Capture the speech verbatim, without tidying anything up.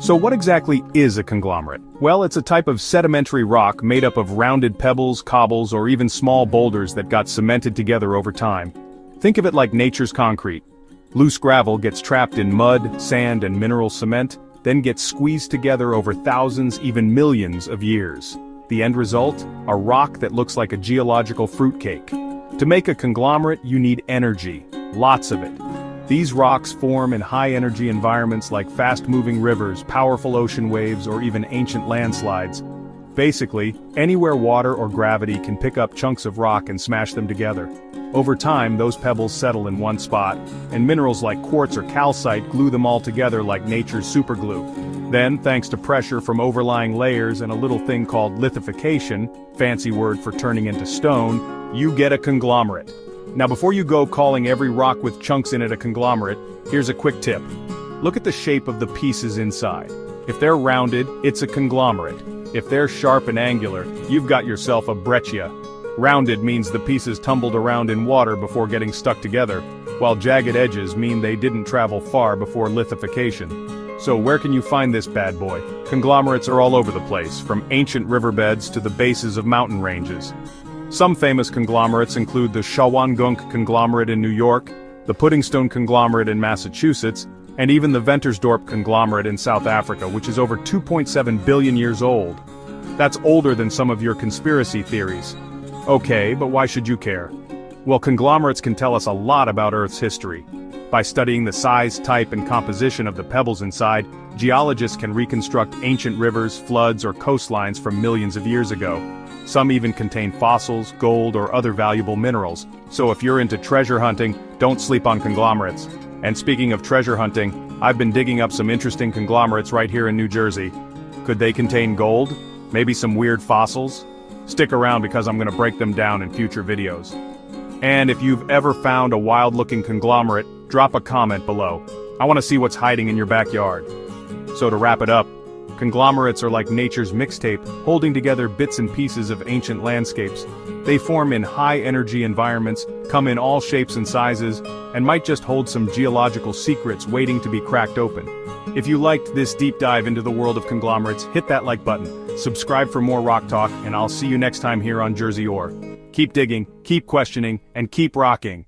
So what exactly is a conglomerate? Well, it's a type of sedimentary rock made up of rounded pebbles, cobbles, or even small boulders that got cemented together over time. Think of it like nature's concrete. Loose gravel gets trapped in mud, sand, and mineral cement, then gets squeezed together over thousands, even millions of years. The end result? A rock that looks like a geological fruitcake. To make a conglomerate, you need energy. Lots of it. These rocks form in high-energy environments like fast-moving rivers, powerful ocean waves, or even ancient landslides. Basically, anywhere water or gravity can pick up chunks of rock and smash them together. Over time, those pebbles settle in one spot, and minerals like quartz or calcite glue them all together like nature's superglue. Then, thanks to pressure from overlying layers and a little thing called lithification, fancy word for turning into stone, you get a conglomerate. Now before you go calling every rock with chunks in it a conglomerate, here's a quick tip. Look at the shape of the pieces inside. If they're rounded, it's a conglomerate. If they're sharp and angular, you've got yourself a breccia. Rounded means the pieces tumbled around in water before getting stuck together, while jagged edges mean they didn't travel far before lithification. So where can you find this bad boy? Conglomerates are all over the place, from ancient riverbeds to the bases of mountain ranges. Some famous conglomerates include the Shawangunk conglomerate in New York, the Puddingstone conglomerate in Massachusetts, and even the Ventersdorp conglomerate in South Africa, which is over two point seven billion years old. That's older than some of your conspiracy theories. Okay, but why should you care? Well, conglomerates can tell us a lot about Earth's history. By studying the size, type, and composition of the pebbles inside, geologists can reconstruct ancient rivers, floods, or coastlines from millions of years ago. Some even contain fossils, gold, or other valuable minerals. So if you're into treasure hunting, don't sleep on conglomerates. And speaking of treasure hunting, I've been digging up some interesting conglomerates right here in New Jersey. Could they contain gold? Maybe some weird fossils? Stick around because I'm going to break them down in future videos. And if you've ever found a wild-looking conglomerate, drop a comment below. I want to see what's hiding in your backyard. So to wrap it up, conglomerates are like nature's mixtape, holding together bits and pieces of ancient landscapes. They form in high-energy environments, come in all shapes and sizes, and might just hold some geological secrets waiting to be cracked open. If you liked this deep dive into the world of conglomerates, hit that like button, subscribe for more rock talk, and I'll see you next time here on Jersey Ore. Keep digging, keep questioning, and keep rocking.